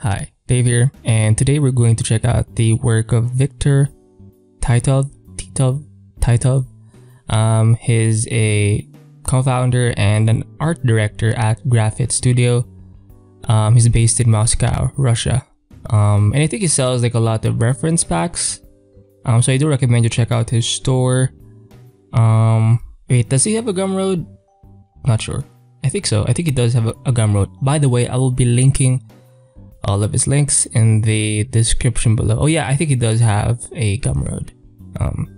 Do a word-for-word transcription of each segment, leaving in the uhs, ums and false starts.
Hi, Dave here, and today we're going to check out the work of Viktor Titov. Titov, Titov. Um, he's a co-founder and an art director at Graphite Studio. Um, he's based in Moscow, Russia. Um, and I think he sells like a lot of reference packs. Um, so I do recommend you check out his store. Um, wait, does he have a Gumroad? Not sure. I think so. I think he does have a, a Gumroad. By the way, I will be linking all of his links in the description below. Oh yeah, I think he does have a Gumroad. Um,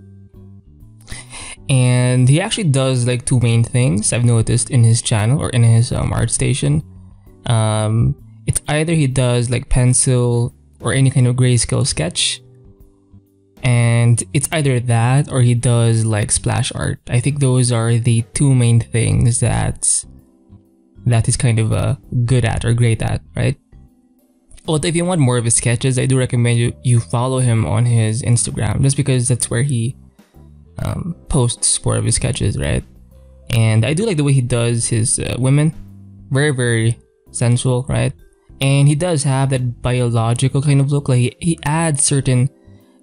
and he actually does like two main things I've noticed in his channel or in his um, ArtStation. Um, it's either he does like pencil or any kind of grayscale sketch, and it's either that or he does like splash art. I think those are the two main things that that he's kind of uh, good at or great at, right? Although if you want more of his sketches, I do recommend you, you follow him on his Instagram, just because that's where he um, posts more of his sketches, right? And I do like the way he does his uh, women. Very, very sensual, right? And he does have that biological kind of look. Like he, he adds certain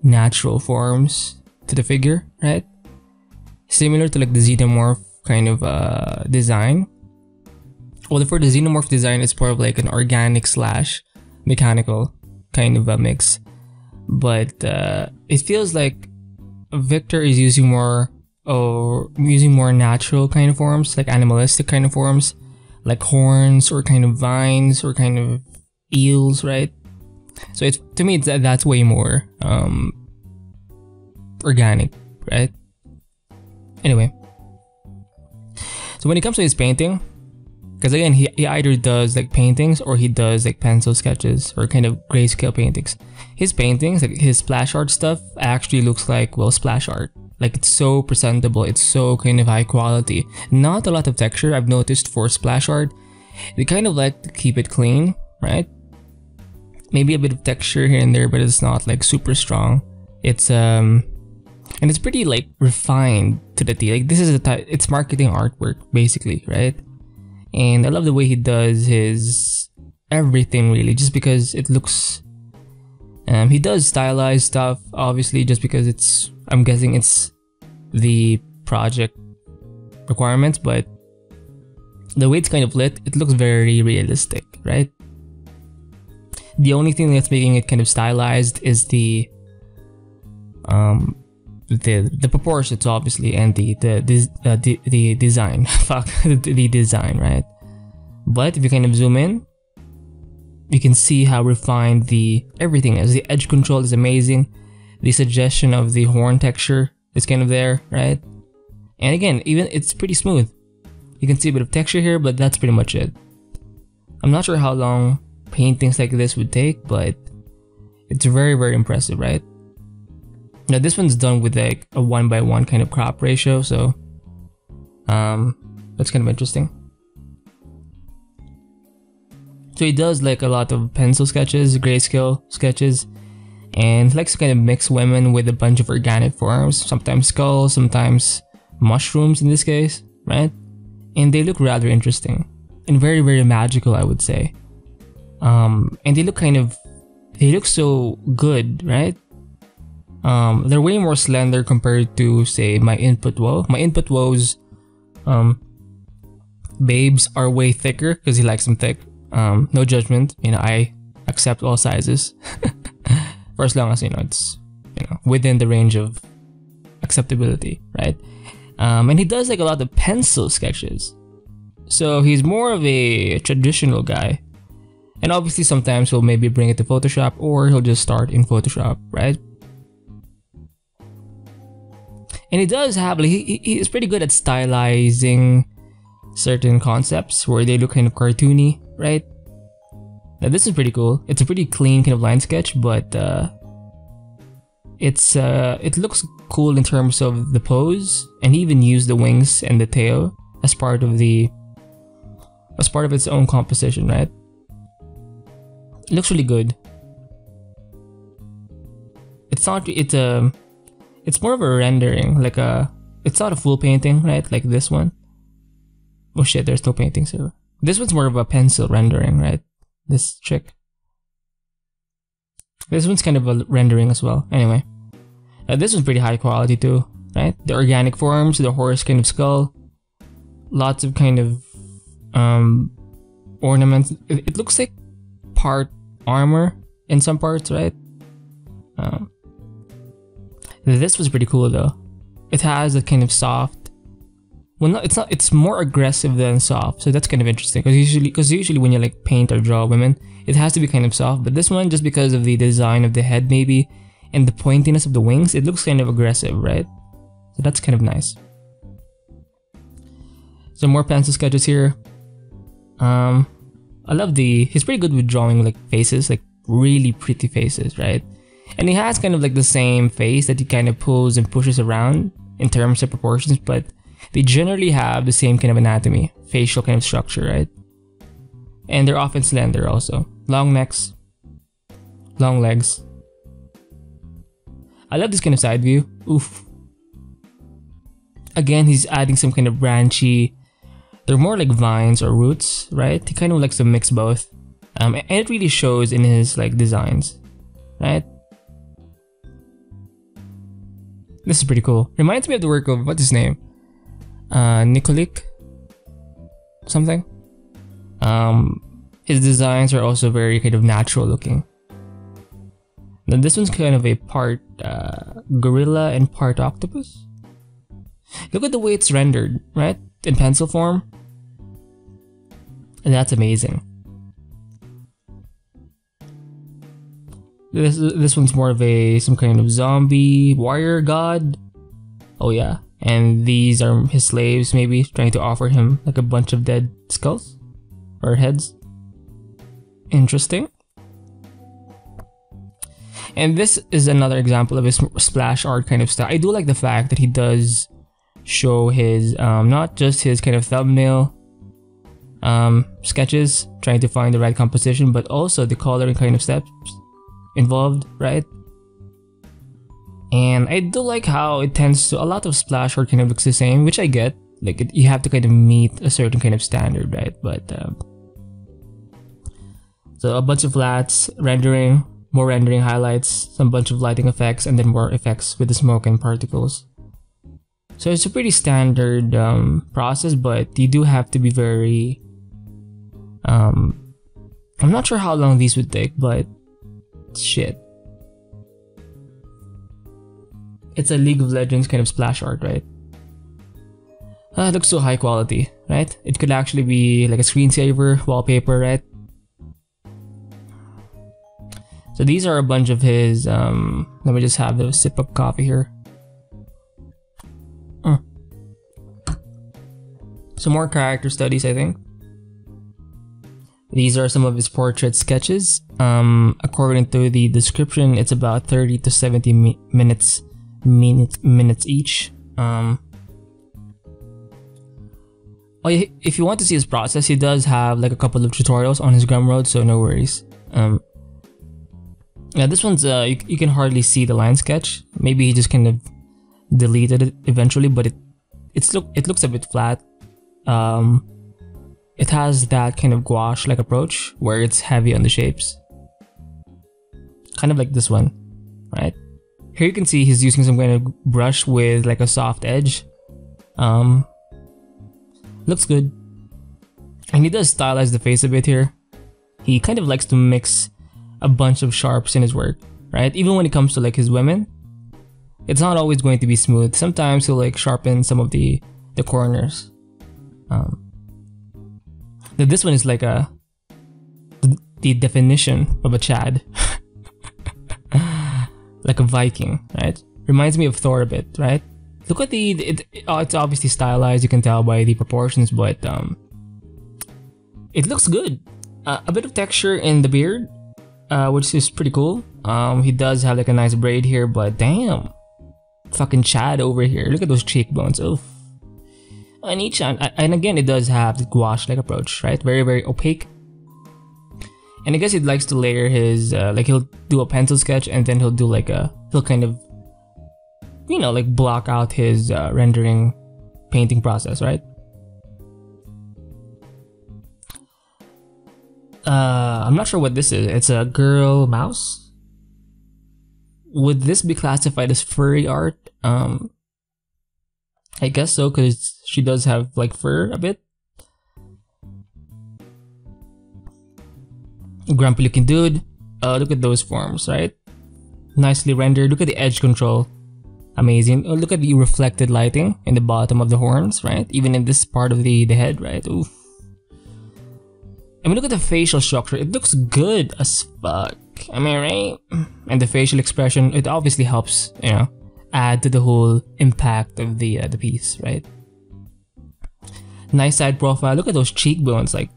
natural forms to the figure, right? Similar to like the Xenomorph kind of uh, design. Well, for the Xenomorph design, it's part of like an organic slash mechanical kind of a mix, but uh, it feels like Viktor is using more or using more natural kind of forms, like animalistic kind of forms, like horns or kind of vines or kind of eels, right? So it's, to me, it's, that's way more um, organic, right? Anyway, so when it comes to his painting, because again, he, he either does like paintings or he does like pencil sketches or kind of grayscale paintings. His paintings, like his splash art stuff, actually looks like, well, splash art. Like it's so presentable, it's so kind of high quality. Not a lot of texture, I've noticed, for splash art. They kind of like to keep it clean, right? Maybe a bit of texture here and there, but it's not like super strong. It's um, and it's pretty like refined to the T. Like this is the type, it's marketing artwork basically, right? And I love the way he does his everything, really, just because it looks... Um, he does stylize stuff, obviously, just because it's... I'm guessing it's the project requirements, but the way it's kind of lit, it looks very realistic, right? The only thing that's making it kind of stylized is the... Um, the the proportions, obviously, and the the the, uh, the, the design. Fuck, the, the design, right? But if you kind of zoom in, you can see how refined the everything is. The edge control is amazing. The suggestion of the horn texture is kind of there, right? And again, even it's pretty smooth. You can see a bit of texture here, but that's pretty much it. I'm not sure how long paintings like this would take, but it's very, very impressive, right? Now this one's done with like a one by one kind of crop ratio, so um, that's kind of interesting. So he does like a lot of pencil sketches, grayscale sketches, and likes to kind of mix women with a bunch of organic forms, sometimes skulls, sometimes mushrooms in this case, right? And they look rather interesting and very, very magical, I would say. Um, and they look kind of, they look so good, right? Um, they're way more slender compared to, say, my input woe. My input woes, um, babes are way thicker because he likes them thick. Um, no judgment, you know, I accept all sizes for as long as, you know, it's, you know, within the range of acceptability, right? Um, and he does like a lot of pencil sketches, so he's more of a traditional guy. And obviously sometimes he'll maybe bring it to Photoshop, or he'll just start in Photoshop, right? And he does have, like, he, he is pretty good at stylizing certain concepts where they look kind of cartoony, right? Now this is pretty cool. It's a pretty clean kind of line sketch, but uh, it's uh, it looks cool in terms of the pose, and he even used the wings and the tail as part of the as part of its own composition, right? It looks really good. It's not it's a It's more of a rendering, like a... It's not a full painting, right? Like this one. Oh shit, there's no painting, so... This one's more of a pencil rendering, right? This trick. This one's kind of a rendering as well. Anyway, uh, this one's pretty high quality too, right? The organic forms, the horse kind of skull, lots of kind of um, ornaments. It, it looks like part armor in some parts, right? Um, this was pretty cool though. It has a kind of soft. Well, no, it's not. It's more aggressive than soft, so that's kind of interesting. Because usually, because usually when you like paint or draw women, it has to be kind of soft. But this one, just because of the design of the head, maybe, and the pointiness of the wings, it looks kind of aggressive, right? So that's kind of nice. So more pencil sketches here. Um, I love the. He's pretty good with drawing like faces, like really pretty faces, right? And he has kind of like the same face that he kind of pulls and pushes around in terms of proportions, but they generally have the same kind of anatomy, facial kind of structure, right? And they're often slender also. Long necks, long legs. I love this kind of side view. Oof. Again, he's adding some kind of branchy, they're more like vines or roots, right? He kind of likes to mix both. Um, and it really shows in his like designs, right? This is pretty cool. Reminds me of the work of, what's his name? Uh, Nikolic something. Um, his designs are also very kind of natural looking. Now this one's kind of a part uh, gorilla and part octopus. Look at the way it's rendered, right? In pencil form. And that's amazing. This this one's more of a some kind of zombie warrior god. Oh yeah. And these are his slaves, maybe trying to offer him like a bunch of dead skulls or heads. Interesting. And this is another example of his splash art kind of style. I do like the fact that he does show his um, not just his kind of thumbnail um, sketches, trying to find the right composition, but also the coloring kind of steps involved, right? And I do like how it tends to, a lot of splash art kind of looks the same, which I get. Like it, you have to kind of meet a certain kind of standard, right? But um, so a bunch of flats, rendering, more rendering highlights, some bunch of lighting effects, and then more effects with the smoke and particles. So it's a pretty standard um, process, but you do have to be very. Um, I'm not sure how long these would take, but shit. It's a League of Legends kind of splash art, right? Ah, it looks so high quality, right? It could actually be like a screensaver, wallpaper, right? So these are a bunch of his, um, let me just have a sip of coffee here. Mm. Some more character studies, I think. These are some of his portrait sketches. Um, according to the description, it's about thirty to seventy mi minutes. Minutes, minutes each. Um, oh, yeah, if you want to see his process, he does have like a couple of tutorials on his Gumroad, so no worries. Um, yeah, this one's uh, you, you can hardly see the line sketch. Maybe he just kind of deleted it eventually, but it it's look it looks a bit flat. Um, it has that kind of gouache like approach where it's heavy on the shapes, kind of like this one, right? Here you can see he's using some kind of brush with like a soft edge. Um, looks good. And he does stylize the face a bit here. He kind of likes to mix a bunch of sharps in his work, right? Even when it comes to like his women, it's not always going to be smooth. Sometimes he'll like sharpen some of the, the corners. Um, this one is like a, the definition of a Chad. Like a Viking, right? Reminds me of Thor a bit, right? Look at the, it, it, oh, it's obviously stylized, you can tell by the proportions, but um, it looks good. Uh, a bit of texture in the beard, uh, which is pretty cool. Um, he does have like a nice braid here, but damn, fucking Chad over here. Look at those cheekbones, oof. And each, and again, it does have the gouache-like approach, right? Very, very opaque. And I guess he likes to layer his, uh, like he'll do a pencil sketch and then he'll do like a, he'll kind of, you know, like block out his uh, rendering painting process, right? Uh, I'm not sure what this is. It's a girl mouse? would this be classified as furry art? Um, I guess so, because she does have like fur a bit. Grumpy looking dude. Uh, look at those forms, right? Nicely rendered. Look at the edge control. Amazing. Oh, look at the reflected lighting in the bottom of the horns, right? Even in this part of the, the head, right? Oof. I mean, look at the facial structure. It looks good as fuck. Am I right? And the facial expression, it obviously helps, you know, add to the whole impact of the uh, the piece, right? Nice side profile. Look at those cheekbones, like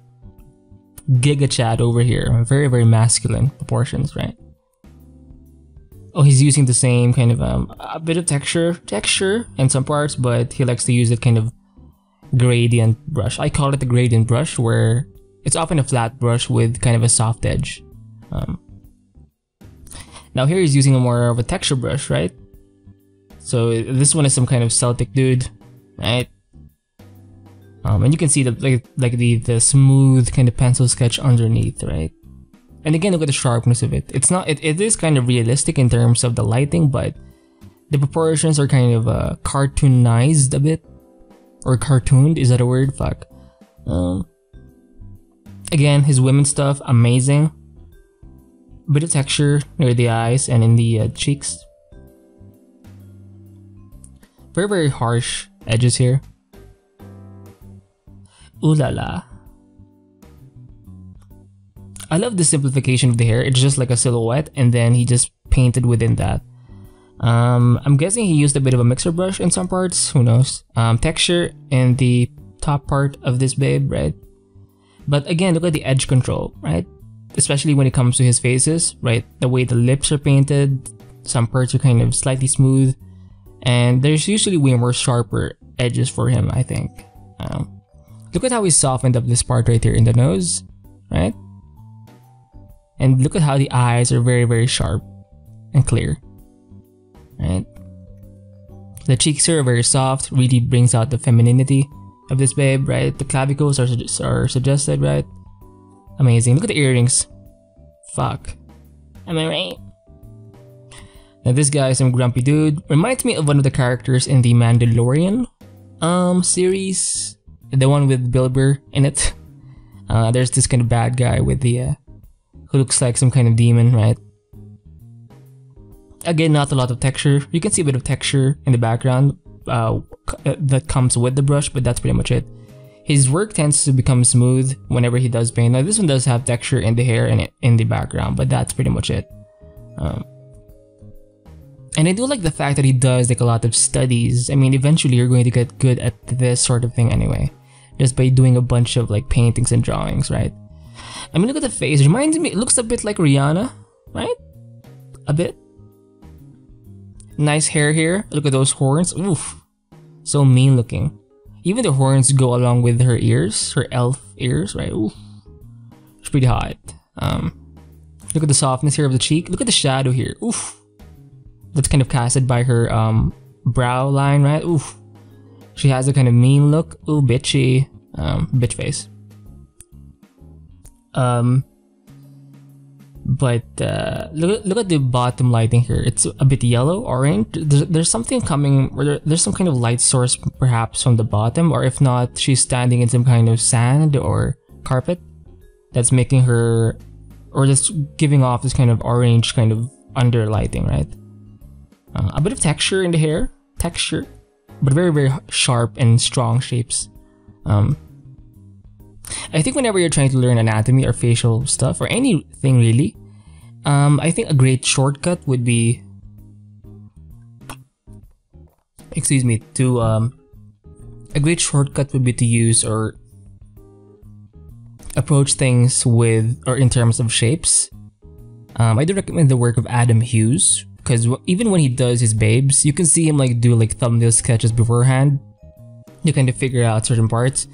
Giga Chad over here. Very, very masculine proportions, right? Oh, he's using the same kind of um, a bit of texture, texture in some parts, but he likes to use that kind of gradient brush. I call it the gradient brush, where it's often a flat brush with kind of a soft edge. Um, now here he's using a more of a texture brush, right? So this one is some kind of Celtic dude, right? Um, and you can see the like like the the smooth kind of pencil sketch underneath, right? And again, look at the sharpness of it. It's not it, it is kind of realistic in terms of the lighting, but the proportions are kind of uh, cartoonized a bit, or cartooned. Is that a word? Fuck. Um, again, his women stuff, amazing. Bit of texture near the eyes and in the uh, cheeks. Very very harsh edges here. Ooh la la. I love the simplification of the hair. It's just like a silhouette, and then he just painted within that. Um, I'm guessing he used a bit of a mixer brush in some parts. Who knows? Um, texture in the top part of this babe, right? But again, look at the edge control, right? Especially when it comes to his faces, right? The way the lips are painted. Some parts are kind of slightly smooth. And there's usually way more sharper edges for him, I think. Um, Look at how he softened up this part right here in the nose, right? And look at how the eyes are very, very sharp and clear, right? The cheeks here are very soft, really brings out the femininity of this babe, right? The clavicles are, su are suggested, right? Amazing. Look at the earrings. Fuck. Am I right? Now this guy is some grumpy dude. Reminds me of one of the characters in the Mandalorian um, series. The one with Bill Burr in it. Uh, there's this kind of bad guy with the, uh, who looks like some kind of demon, right? Again, not a lot of texture. You can see a bit of texture in the background uh, that comes with the brush, but that's pretty much it. His work tends to become smooth whenever he does paint. Now, this one does have texture in the hair and in the background, but that's pretty much it. Um, And I do like the fact that he does like a lot of studies. I mean, eventually you're going to get good at this sort of thing anyway, just by doing a bunch of like paintings and drawings, right? I mean, look at the face. It reminds me, it looks a bit like Rihanna, right? A bit. Nice hair here. Look at those horns. Oof. So mean looking. Even the horns go along with her ears, her elf ears, right? Oof. It's pretty hot. Um, look at the softness here of the cheek. Look at the shadow here. Oof. That's kind of casted by her um, brow line, right? Oof. She has a kind of mean look. Ooh, bitchy. Um, bitch face. Um, but uh, look, look at the bottom lighting here. It's a bit yellow, orange. There's, there's something coming, or there, there's some kind of light source perhaps from the bottom, or if not, she's standing in some kind of sand or carpet that's making her, or that's giving off this kind of orange kind of under lighting, right? Uh, a bit of texture in the hair, texture, but very, very sharp and strong shapes. Um, I think whenever you're trying to learn anatomy or facial stuff or anything really, um, I think a great shortcut would be, excuse me, to um, a great shortcut would be to use or approach things with or in terms of shapes. Um, I do recommend the work of Adam Hughes. Because even when he does his babes, you can see him like do like thumbnail sketches beforehand. You kind of figure out certain parts,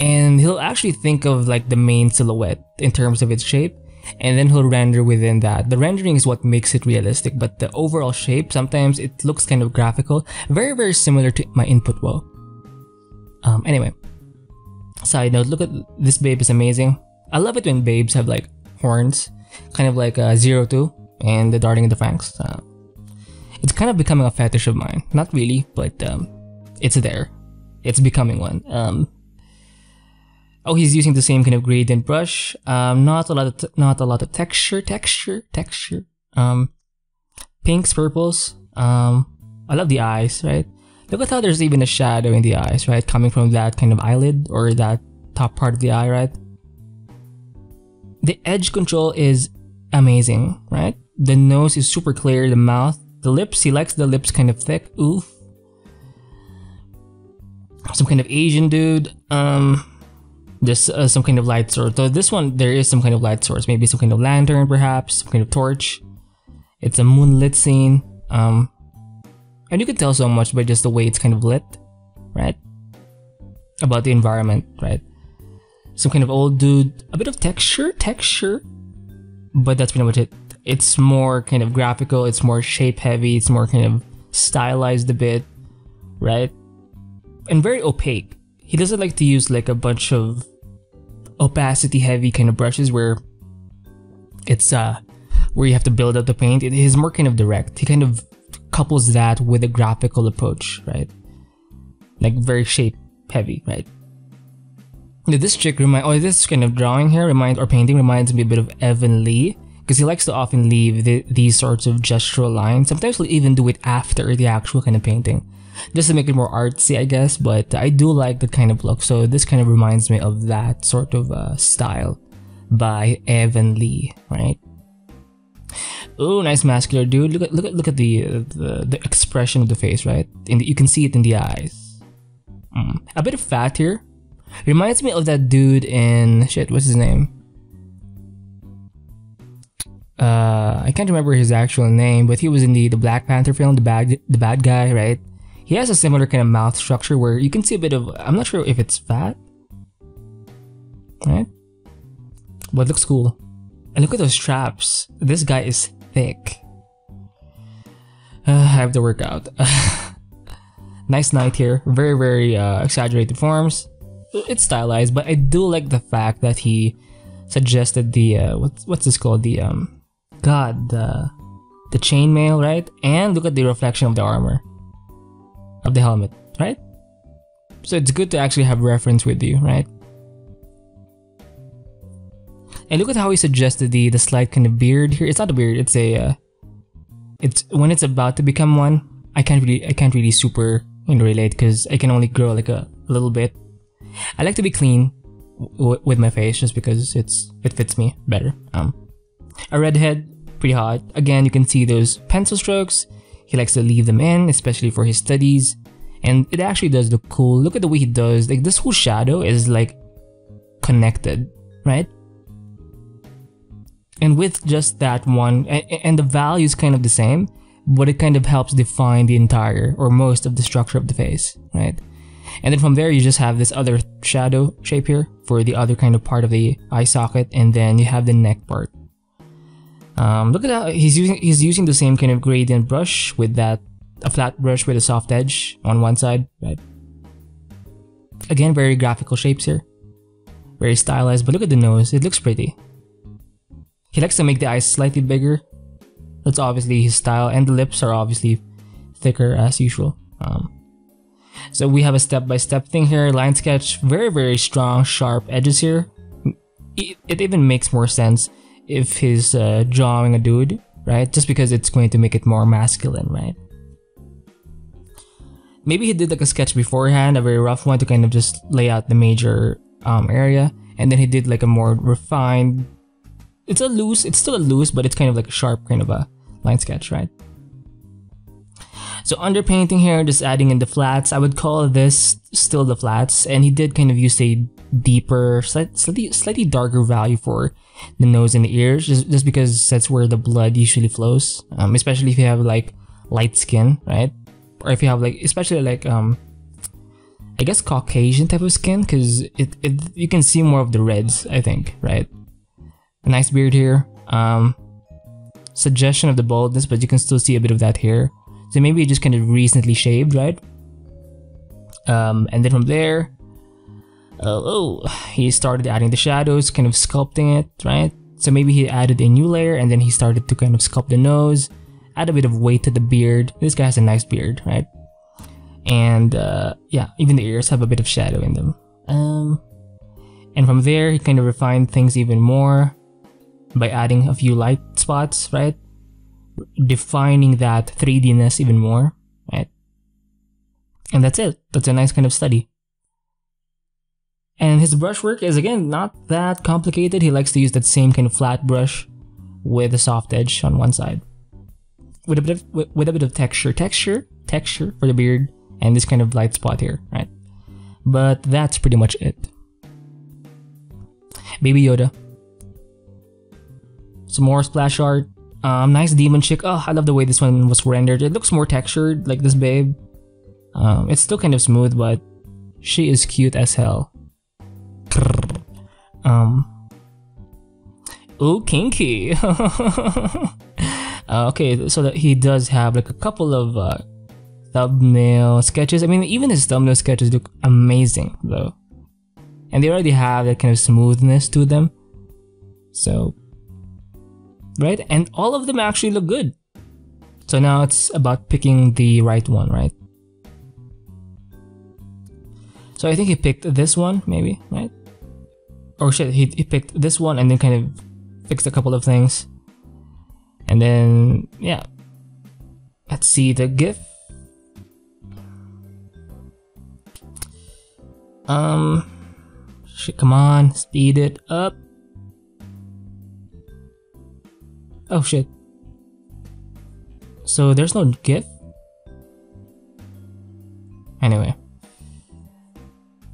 and he'll actually think of like the main silhouette in terms of its shape, and then he'll render within that. The rendering is what makes it realistic, but the overall shape, sometimes it looks kind of graphical. Very, very similar to my input wall. Um, anyway, side note, look at this babe is amazing. I love it when babes have like horns, kind of like uh, Zero Two and the Darling of the Franxx. Uh, It's kind of becoming a fetish of mine. Not really, but um, it's there. It's becoming one. Um, oh, he's using the same kind of gradient brush. Um, not a lot of t not a lot of texture, texture, texture. Um, pinks, purples. Um, I love the eyes, right? Look at how there's even a shadow in the eyes, right? Coming from that kind of eyelid or that top part of the eye, right? The edge control is amazing, right? The nose is super clear, the mouth, the lips, he likes the lips kind of thick. Oof. Some kind of Asian dude. Um, this uh, some kind of light source. So this one, there is some kind of light source. Maybe some kind of lantern, perhaps. Some kind of torch. It's a moonlit scene. Um, and you can tell so much by just the way it's kind of lit, right? About the environment, right? Some kind of old dude. A bit of texture, texture. But that's pretty much it. It's more kind of graphical. It's more shape heavy. It's more kind of stylized a bit, right? And very opaque. He doesn't like to use like a bunch of opacity heavy kind of brushes where it's uh where you have to build up the paint. It is more kind of direct. He kind of couples that with a graphical approach, right? Like very shape heavy, right? Now this trick remind or this kind of drawing here reminds or painting reminds me a bit of Evan Lee, because he likes to often leave the, these sorts of gestural lines. Sometimes he'll even do it after the actual kind of painting, just to make it more artsy, I guess, but I do like the kind of look, so this kind of reminds me of that sort of uh, style by Evan Lee, right? Oh, nice muscular dude. Look at look at look at the, uh, the the expression of the face, right? In the, you can see it in the eyes. Mm. A bit of fat here. Reminds me of that dude in shit. What's his name? Uh, I can't remember his actual name, but he was in the the Black Panther film, the bad the bad guy, right? He has a similar kind of mouth structure where you can see a bit of, I'm not sure if it's fat, right? But it looks cool. And look at those straps. This guy is thick. Uh, I have to work out. Nice night here. Very, very uh, exaggerated forms. It's stylized, but I do like the fact that he suggested the, uh, what's, what's this called? The, um, God, uh, the chainmail, right? And look at the reflection of the armor. Of the helmet, right? So it's good to actually have reference with you, right? And look at how he suggested the the slight kind of beard here. It's not a beard. It's a. Uh, it's when it's about to become one. I can't really I can't really super you know, relate because I can only grow like a, a little bit. I like to be clean w with my face just because it's it fits me better. Um, a redhead, pretty hot. Again, you can see those pencil strokes. He likes to leave them in, especially for his studies, and it actually does look cool. Look at the way he does, like this whole shadow is like connected, right? And with just that one, and, and the value is kind of the same, but it kind of helps define the entire, or most of the structure of the face, right? And then from there you just have this other shadow shape here for the other kind of part of the eye socket, and then you have the neck part. Um, look at how he's using he's using the same kind of gradient brush with that a flat brush with a soft edge on one side, right? Again, very graphical shapes here, very stylized. But look at the nose; it looks pretty. He likes to make the eyes slightly bigger. That's obviously his style, and the lips are obviously thicker as usual. Um, so we have a step-by-step thing here. Line sketch, very very strong, sharp edges here. It, it even makes more sense if he's uh, drawing a dude, right? Just because it's going to make it more masculine, right? Maybe he did like a sketch beforehand, a very rough one to kind of just lay out the major um, area, and then he did like a more refined. It's a loose, it's still a loose, but it's kind of like a sharp kind of a line sketch, right? So underpainting here, just adding in the flats. I would call this still the flats, and he did kind of use a deeper, slightly, slightly darker value for the nose and the ears, just, just because that's where the blood usually flows, um, especially if you have like light skin, right? Or if you have like, especially like, um, I guess Caucasian type of skin, because it, it you can see more of the reds, I think, right? A nice beard here. Um, suggestion of the baldness, but you can still see a bit of that here. So maybe you just kind of recently shaved, right? Um, and then from there, uh, oh, he started adding the shadows, kind of sculpting it, right? So maybe he added a new layer, and then he started to kind of sculpt the nose, add a bit of weight to the beard. This guy has a nice beard, right? And uh, yeah, even the ears have a bit of shadow in them. Um, and from there, he kind of refined things even more by adding a few light spots, right? Defining that three D-ness even more, right? And that's it. That's a nice kind of study. And his brushwork is, again, not that complicated. He likes to use that same kind of flat brush with a soft edge on one side. With a bit of, with, with a bit of texture. Texture? Texture for the beard and this kind of light spot here, right? But that's pretty much it. Baby Yoda. Some more splash art. Um, nice demon chick. Oh, I love the way this one was rendered. It looks more textured, like this babe. Um, it's still kind of smooth, but she is cute as hell. Um. Ooh, kinky. uh, okay, so that he does have like a couple of uh, thumbnail sketches. I mean, even his thumbnail sketches look amazing, though, and they already have that kind of smoothness to them. So, right, and all of them actually look good. So now it's about picking the right one, right? So I think he picked this one, maybe, right? Or shit, he, he picked this one and then kind of fixed a couple of things. And then, yeah. Let's see the GIF. Um, shit, come on, speed it up. Oh shit. So there's no GIF? Anyway.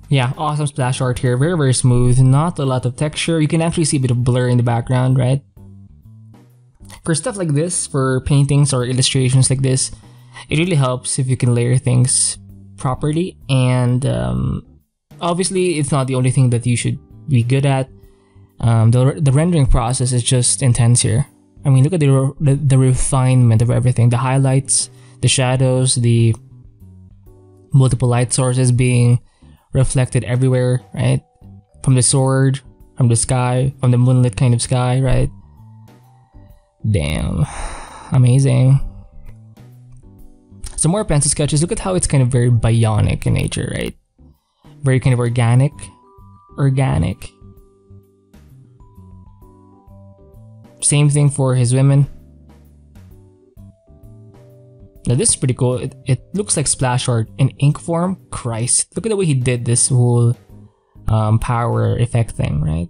Yeah, awesome splash art here. Very, very smooth. Not a lot of texture. You can actually see a bit of blur in the background, right? For stuff like this, for paintings or illustrations like this, it really helps if you can layer things properly. And um, obviously, it's not the only thing that you should be good at. Um, the, the rendering process is just intense here. I mean, look at the, the, the refinement of everything. The highlights, the shadows, the multiple light sources being reflected everywhere, right? From the sword, from the sky, from the moonlit kind of sky, right? Damn. Amazing. Some more pencil sketches. Look at how it's kind of very bionic in nature, right? Very kind of organic. Organic. Same thing for his women. Now this is pretty cool. It, it looks like splash art in ink form. Christ, look at the way he did this whole um, power effect thing, right?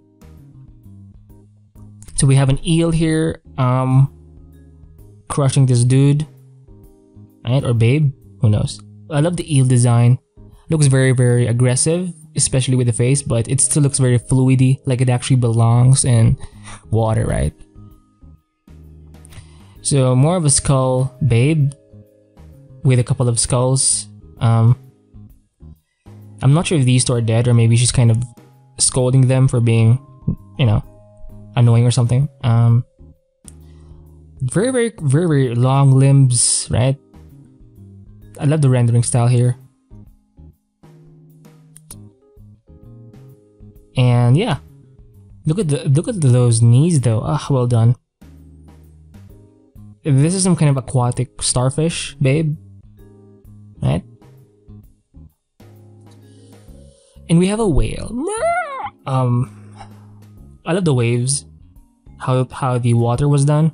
So we have an eel here, um, crushing this dude, right? Or babe, who knows? I love the eel design. Looks very, very aggressive, especially with the face, but it still looks very fluidy, like it actually belongs in water, right? So more of a skull babe. With a couple of skulls. Um, I'm not sure if these two are dead or maybe she's kind of scolding them for being, you know, annoying or something. Um, very, very, very, very long limbs, right? I love the rendering style here. And yeah, look at the look at those knees though. Ah, well done. This is some kind of aquatic starfish, babe. Right? And we have a whale. Um, I love the waves. How how the water was done.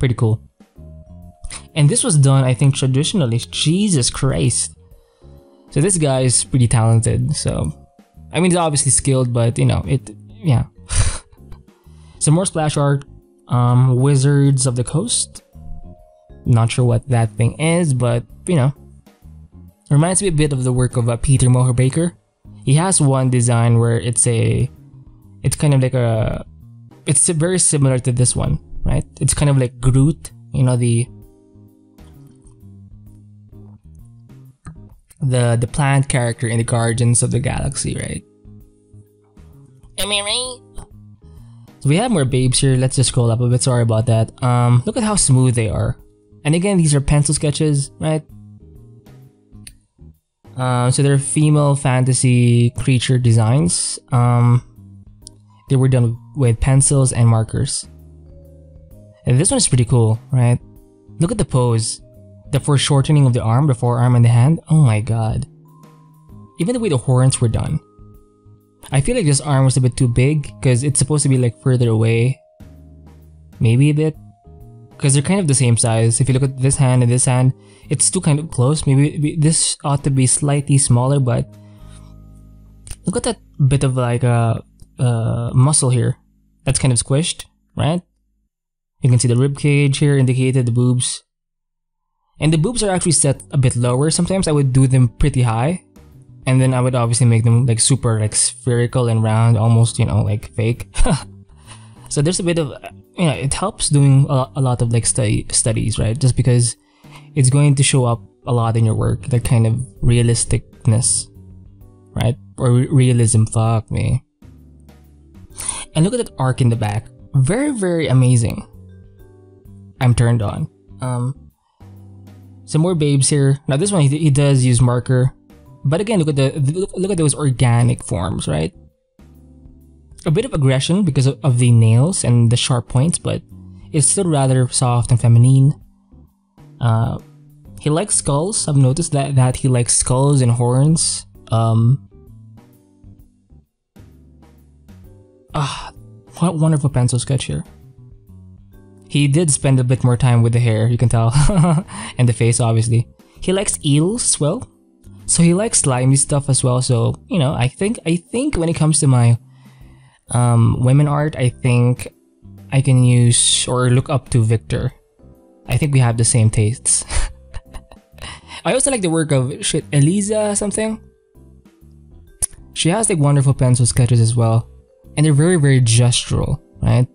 Pretty cool. And this was done, I think, traditionally. Jesus Christ. So this guy is pretty talented. So, I mean, he's obviously skilled, but you know, it, yeah. Some more splash art. Um, Wizards of the Coast. Not sure what that thing is, but you know, reminds me a bit of the work of uh, Peter Mohrbaker. He has one design where it's a, it's kind of like a, it's very similar to this one, right? It's kind of like Groot, you know, the the the plant character in the Guardians of the Galaxy, right? Am I right? So we have more babes here. Let's just scroll up a bit. Sorry about that. Um, look at how smooth they are. And again, these are pencil sketches, right? Um, so they're female fantasy creature designs. Um, they were done with pencils and markers. And this one is pretty cool, right? Look at the pose. The foreshortening of the arm, the forearm and the hand. Oh my god. Even the way the horns were done. I feel like this arm was a bit too big because it's supposed to be like further away. Maybe a bit. Because they're kind of the same size. If you look at this hand and this hand, it's too kind of close. Maybe this ought to be slightly smaller, but look at that bit of like a uh, uh, muscle here. That's kind of squished, right? You can see the rib cage here indicated, the boobs. And the boobs are actually set a bit lower. Sometimes I would do them pretty high. And then I would obviously make them like super like spherical and round, almost, you know, like fake. So there's a bit of, you know, it helps doing a lot of like study studies, right? Just because it's going to show up a lot in your work, that kind of realisticness, right? Or re realism, fuck me. And look at that arc in the back. Very, very amazing. I'm turned on. Um, some more babes here. Now this one, he, he does use marker. But again, look at the look, look at those organic forms, right? A bit of aggression because of, of the nails and the sharp points, but it's still rather soft and feminine. Uh, he likes skulls. I've noticed that that he likes skulls and horns. Um, ah, what wonderful pencil sketch here. He did spend a bit more time with the hair, you can tell, and the face, obviously. He likes eels as well. So he likes slimy stuff as well, so, you know, I think I think when it comes to my um, women art, I think I can use or look up to Viktor. I think we have the same tastes. I also like the work of, shit, Eliza something? She has like wonderful pencil sketches as well, and they're very, very gestural, right?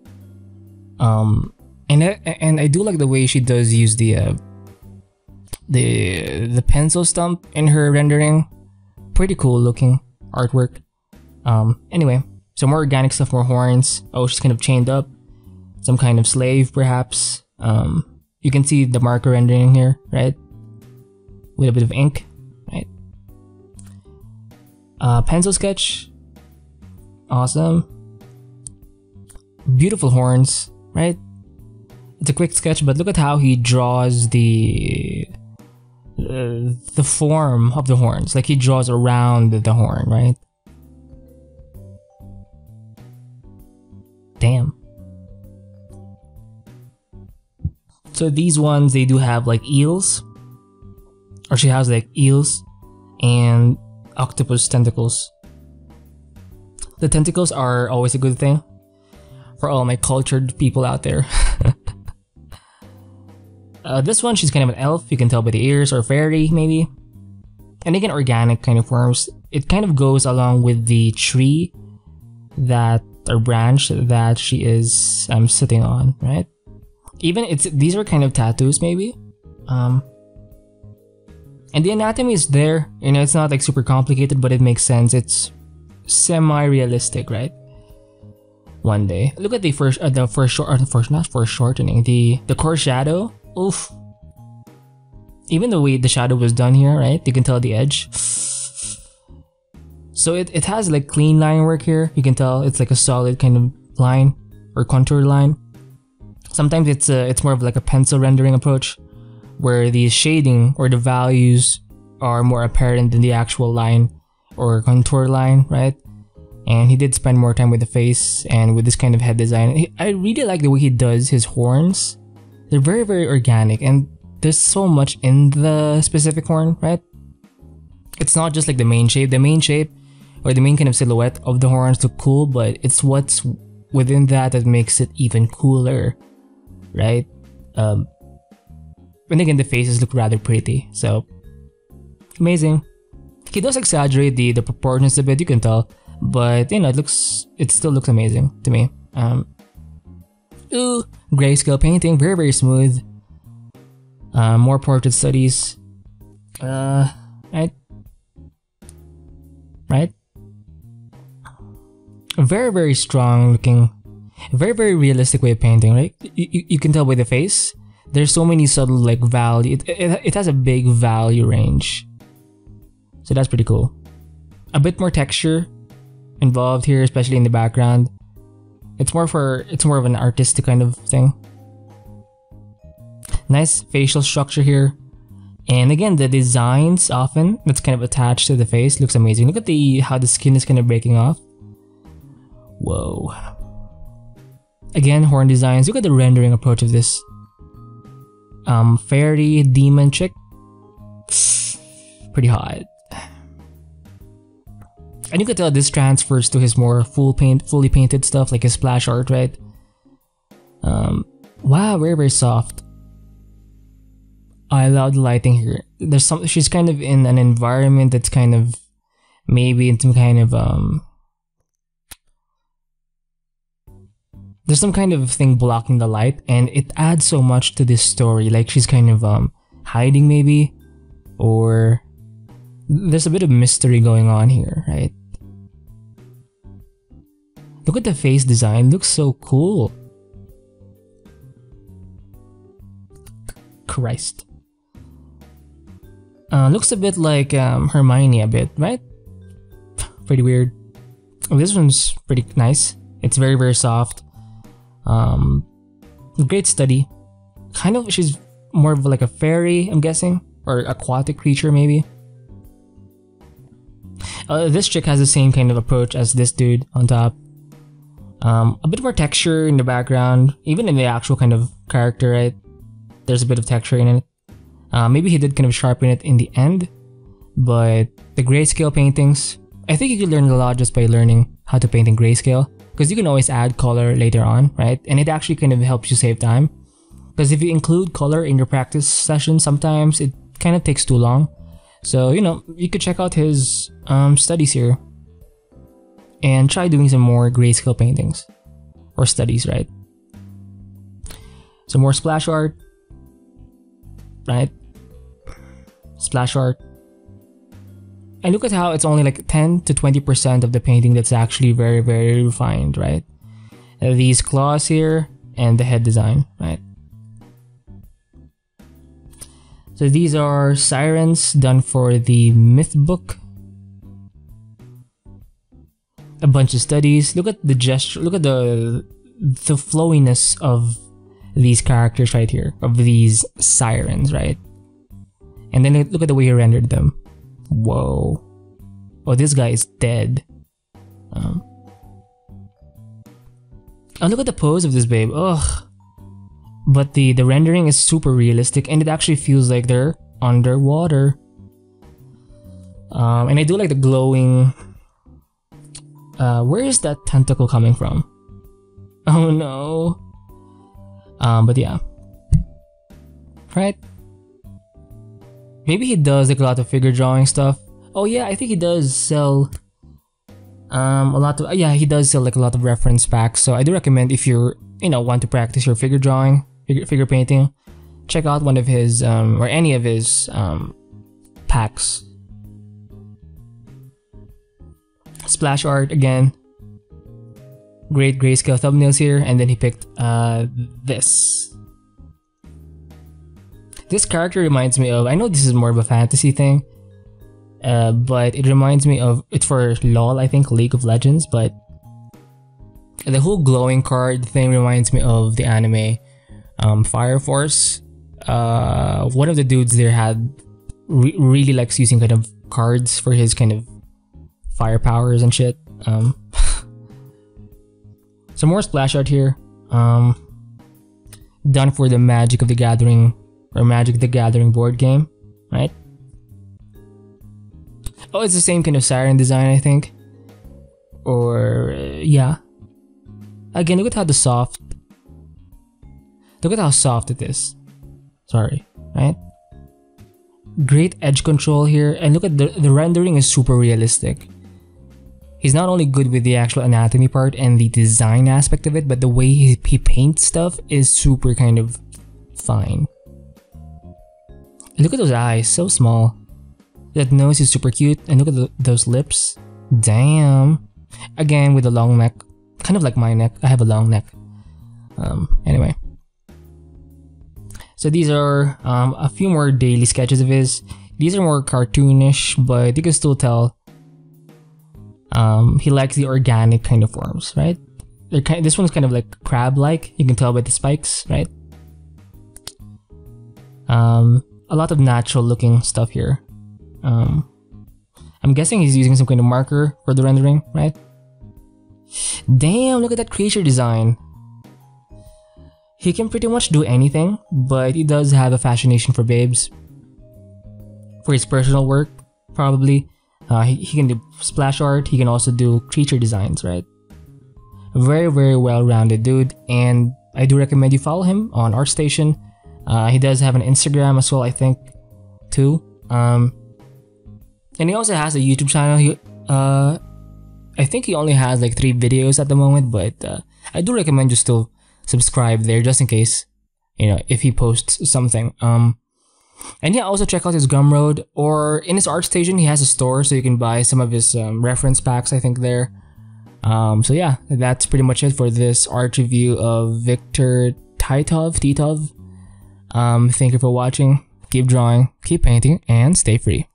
Um, and, I, and I do like the way she does use the... Uh, The the pencil stump in her rendering. Pretty cool looking artwork. Um, anyway, so more organic stuff, more horns. Oh, she's kind of chained up. Some kind of slave, perhaps. Um, you can see the marker rendering here, right? With a bit of ink, right? Uh, pencil sketch. Awesome. Beautiful horns, right? It's a quick sketch, but look at how he draws the... Uh, the form of the horns, like he draws around the horn, right? Damn. So these ones, they do have like eels, or she has like eels and octopus tentacles. The tentacles are always a good thing for all my cultured people out there. Uh, this one, she's kind of an elf, you can tell by the ears, or fairy, maybe. And again, organic kind of forms. It kind of goes along with the tree that, or branch that she is um, sitting on, right? Even, it's these are kind of tattoos, maybe. Um, and the anatomy is there, you know, it's not like super complicated, but it makes sense. It's semi-realistic, right? One day. Look at the first, uh, the first, short, uh, the first, not first shortening, the, the core shadow. Oof. Even the way the shadow was done here, right? You can tell the edge. So it, it has like clean line work here. You can tell it's like a solid kind of line or contour line. Sometimes it's a, it's more of like a pencil rendering approach where the shading or the values are more apparent than the actual line or contour line, right? And he did spend more time with the face and with this kind of head design. He, I really like the way he does his horns. They're very, very organic, and there's so much in the specific horn, right? It's not just like the main shape. The main shape or the main kind of silhouette of the horns look cool, but it's what's within that that makes it even cooler, right? Um, and again, the faces look rather pretty, so amazing. He does exaggerate the, the proportions a bit, you can tell, but you know, it looks, it still looks amazing to me. Um, Ooh, grayscale painting, very, very smooth. Uh, more portrait studies. Uh, right? Right? Very, very strong looking. Very, very realistic way of painting, right? You, you, you can tell by the face. There's so many subtle, like, value. It, it, it has a big value range. So that's pretty cool. A bit more texture involved here, especially in the background. It's more for, it's more of an artistic kind of thing. nice facial structure here. And again, the designs often that's kind of attached to the face looks amazing. Look at the how the skin is kind of breaking off. Whoa. Again, horn designs. Look at the rendering approach of this. Um, fairy demon chick. Pretty hot. And you can tell this transfers to his more full paint, fully painted stuff, like his splash art, right? Um, wow, very very soft. I love the lighting here. There's some. She's kind of in an environment that's kind of maybe in some kind of um. There's some kind of thing blocking the light, and it adds so much to this story. Like she's kind of um hiding maybe, or there's a bit of mystery going on here, right? Look at the face design. It looks so cool. Christ. Uh, looks a bit like um, Hermione a bit, right? Pretty weird. Oh, this one's pretty nice. It's very very soft. Um, great study. Kind of, she's more of like a fairy, I'm guessing, or aquatic creature maybe. Uh, this chick has the same kind of approach as this dude on top. Um, a bit more texture in the background, even in the actual kind of character, right? There's a bit of texture in it. Uh, maybe he did kind of sharpen it in the end, but the grayscale paintings, I think you could learn a lot just by learning how to paint in grayscale, because you can always add color later on, right? And it actually kind of helps you save time, because if you include color in your practice session, sometimes it kind of takes too long. So, you know, you could check out his um, studies here and try doing some more grayscale paintings or studies, right? Some more splash art. Right? Splash art. And look at how it's only like ten to twenty percent of the painting that's actually very, very refined, right? These claws here and the head design, right? So these are sirens done for the myth book. A bunch of studies. Look at the gesture, look at the the flowiness of these characters right here, of these sirens, right? And then look at the way he rendered them. Whoa. Oh, this guy is dead. Um, oh, look at the pose of this babe. Ugh. But the, the rendering is super realistic, and it actually feels like they're underwater. Um, and I do like the glowing... Uh, where is that tentacle coming from? Oh no. Um, but yeah, right? Maybe he does like a lot of figure drawing stuff. Oh yeah, I think he does sell um, a lot of, yeah, he does sell like a lot of reference packs. So I do recommend, if you're, you know, want to practice your figure drawing, figure, figure painting, check out one of his, um, or any of his um, packs. Splash art again. Great grayscale thumbnails here, and then he picked uh, this. This character reminds me of, I know this is more of a fantasy thing, uh, but it reminds me of, it's for LOL, I think, League of Legends, but the whole glowing card thing reminds me of the anime um, Fire Force. Uh, one of the dudes there had re really likes using kind of cards for his kind of fire powers and shit. Um, Some more splash art here, um, done for the Magic of the Gathering, or Magic the Gathering board game, right? Oh, it's the same kind of siren design, I think. Or, uh, yeah. Again, look at how the soft, look at how soft it is. Sorry, right? Great edge control here, and look at the, the rendering is super realistic. He's not only good with the actual anatomy part and the design aspect of it, but the way he, he paints stuff is super kind of fine. Look at those eyes, so small. That nose is super cute, and look at the, those lips. Damn. Again, with a long neck. Kind of like my neck, I have a long neck. Um, anyway. So these are um, a few more daily sketches of his. These are more cartoonish, but you can still tell Um, he likes the organic kind of forms, right? They're kind of, this one's kind of like crab-like. You can tell by the spikes, right? Um, a lot of natural looking stuff here. Um, I'm guessing he's using some kind of marker for the rendering, right? Damn, look at that creature design. He can pretty much do anything, but he does have a fascination for babes. For his personal work, probably. Uh, he, he can do splash art, he can also do creature designs, right? Very, very well-rounded dude, and I do recommend you follow him on ArtStation. Uh, he does have an Instagram as well, I think, too. Um, and he also has a YouTube channel. He, uh, I think he only has like three videos at the moment, but uh, I do recommend you still subscribe there just in case, you know, if he posts something. Um, and yeah, also check out his Gumroad, or in his ArtStation, he has a store, so you can buy some of his um, reference packs, I think, there. Um, so yeah, that's pretty much it for this art review of Viktor Titov, Titov. Um, thank you for watching, keep drawing, keep painting, and stay free.